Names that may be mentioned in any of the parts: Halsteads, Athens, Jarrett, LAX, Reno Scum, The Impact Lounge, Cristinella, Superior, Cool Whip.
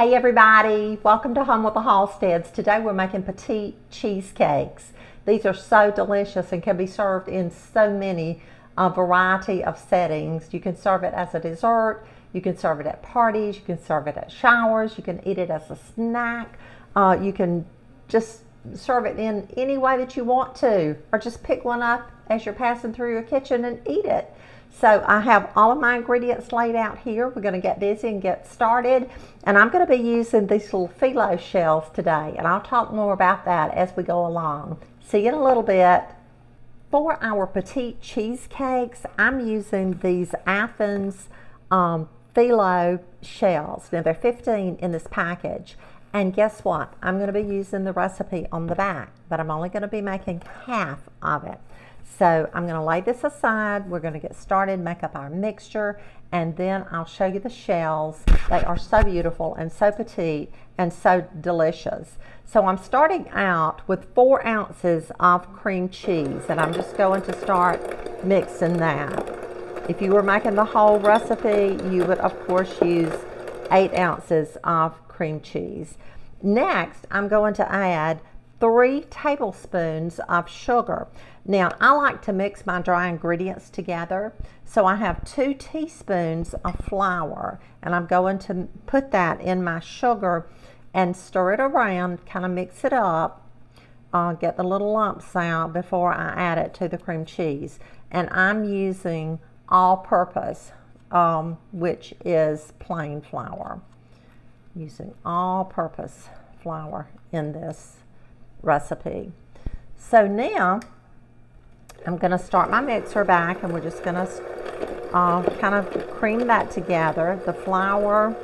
Hey everybody, welcome to Home with the Halsteads. Today we're making petite cheesecakes. These are so delicious and can be served in so many variety of settings. You can serve it as a dessert, you can serve it at parties, you can serve it at showers, you can eat it as a snack, you can just serve it in any way that you want to, or just pick one up as you're passing through your kitchen and eat it. So I have all of my ingredients laid out here. We're going to get busy and get started. And I'm going to be using these little phyllo shells today. And I'll talk more about that as we go along. See you in a little bit. For our petite cheesecakes, I'm using these Athens phyllo shells. Now, they're 15 in this package. And guess what? I'm going to be using the recipe on the back, but I'm only going to be making half of it. So I'm going to lay this aside. We're going to get started, make up our mixture, and then I'll show you the shells. They are so beautiful and so petite and so delicious. So I'm starting out with 4 ounces of cream cheese, and I'm just going to start mixing that. If you were making the whole recipe, you would, of course, use 8 ounces of cream cheese. Next, I'm going to add 3 tablespoons of sugar. Now, I like to mix my dry ingredients together, so I have 2 teaspoons of flour, and I'm going to put that in my sugar and stir it around, kind of mix it up, get the little lumps out before I add it to the cream cheese. And I'm using all-purpose, which is plain flour. I'm using all-purpose flour in this recipe. So now I'm going to start my mixer back, and we're just going to kind of cream that together, the flour,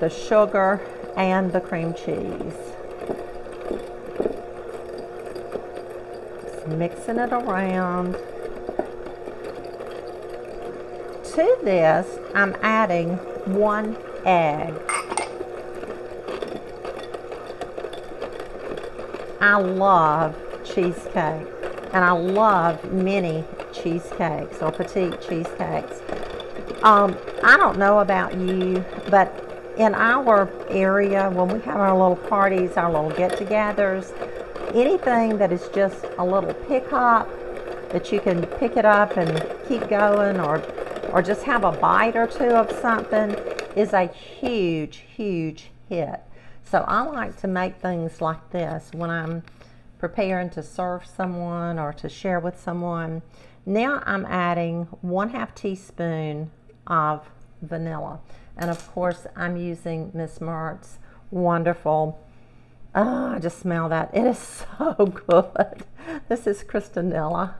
the sugar, and the cream cheese. Just mixing it around. To this, I'm adding 1 egg. I love cheesecake, and I love mini cheesecakes or petite cheesecakes. I don't know about you, but in our area, when we have our little parties, our little get-togethers, anything that is just a little pick-up, that you can pick it up and keep going, or just have a bite or two of something, is a huge, huge hit. So I like to make things like this when I'm preparing to serve someone or to share with someone. Now I'm adding 1/2 teaspoon of vanilla. And of course, I'm using Miss Mert's wonderful, oh, I just smell that. It is so good. This is Cristinella.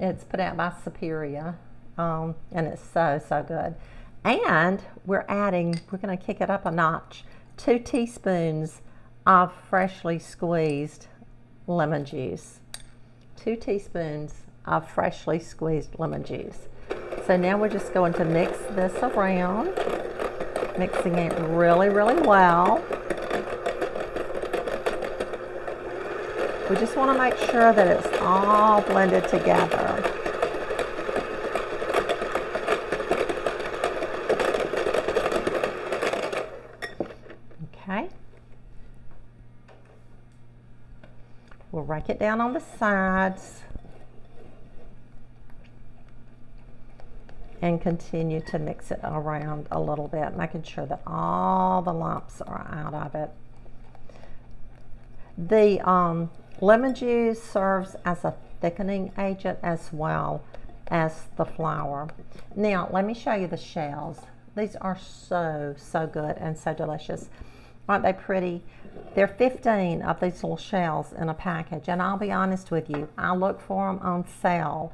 It's put out by Superior. And it's so, so good. And we're going to kick it up a notch. 2 teaspoons of freshly squeezed lemon juice. 2 teaspoons of freshly squeezed lemon juice. So now we're just going to mix this around, mixing it really, really well. We just want to make sure that it's all blended together. We'll rake it down on the sides and continue to mix it around a little bit, making sure that all the lumps are out of it. The lemon juice serves as a thickening agent as well as the flour. Now, let me show you the shells. These are so, so good and so delicious. Aren't they pretty? There are 15 of these little shells in a package, and I'll be honest with you, I look for them on sale.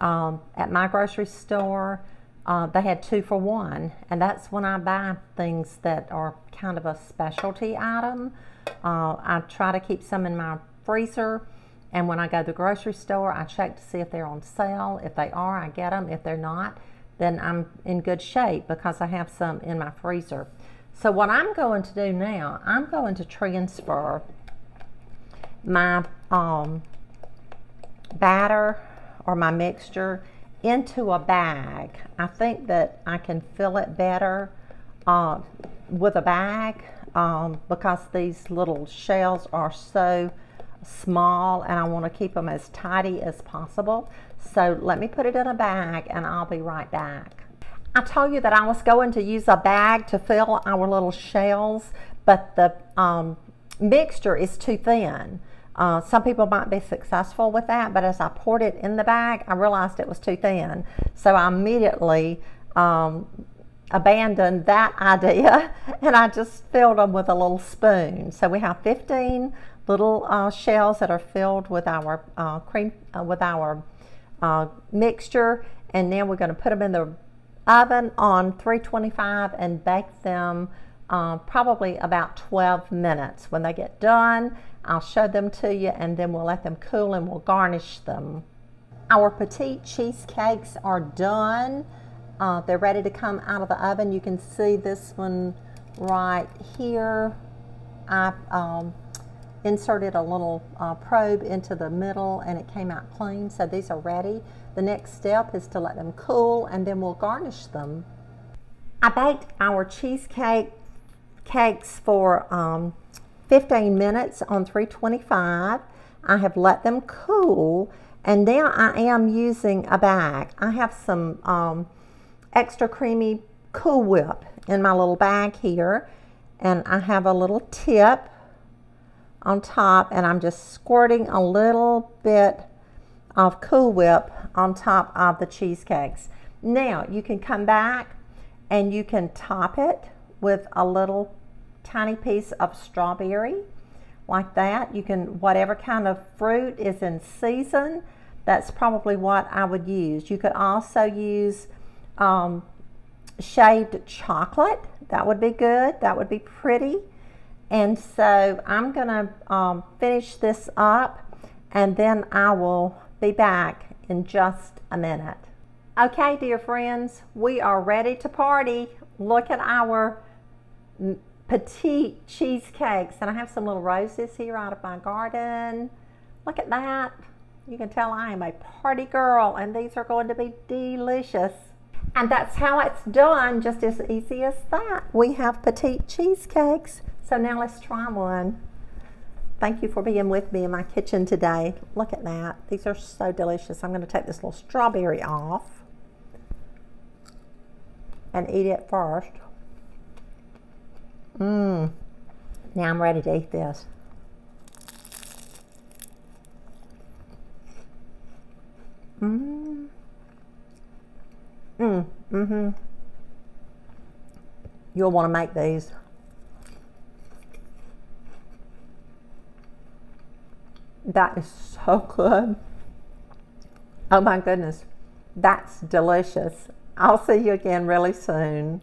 At my grocery store, they had 2 for 1, and that's when I buy things that are kind of a specialty item. I try to keep some in my freezer, and when I go to the grocery store, I check to see if they're on sale. If they are, I get them. If they're not, then I'm in good shape because I have some in my freezer. So what I'm going to do now, I'm going to transfer my batter or my mixture into a bag. I think that I can fill it better with a bag because these little shells are so small and I want to keep them as tidy as possible. So let me put it in a bag and I'll be right back. I told you that I was going to use a bag to fill our little shells, but the mixture is too thin. Some people might be successful with that, but as I poured it in the bag, I realized it was too thin. So I immediately abandoned that idea and I just filled them with a little spoon. So we have 15 little shells that are filled with our mixture, and then we're going to put them in the oven on 325 and bake them probably about 12 minutes. When they get done, I'll show them to you, and then we'll let them cool and we'll garnish them. Our petite cheesecakes are done. They're ready to come out of the oven. You can see this one right here. I inserted a little probe into the middle and it came out clean, so these are ready. The next step is to let them cool and then we'll garnish them. I baked our cheesecakes for 15 minutes on 325. I have let them cool, and now I am using a bag. I have some extra creamy Cool Whip in my little bag here, and I have a little tip on top, and I'm just squirting a little bit of Cool Whip on top of the cheesecakes. Now you can come back and you can top it with a little tiny piece of strawberry like that. You can, whatever kind of fruit is in season, that's probably what I would use. You could also use shaved chocolate. That would be good, that would be pretty. And so I'm gonna finish this up and then I will be back in just a minute. Okay, dear friends, we are ready to party. Look at our petite cheesecakes, and I have some little roses here out of my garden. Look at that. You can tell I am a party girl, and these are going to be delicious. And that's how it's done, just as easy as that. We have petite cheesecakes. So now let's try one. Thank you for being with me in my kitchen today. Look at that. These are so delicious. I'm going to take this little strawberry off and eat it first. Now I'm ready to eat this. You'll want to make these. That is so good. Oh my goodness, that's delicious. I'll see you again really soon.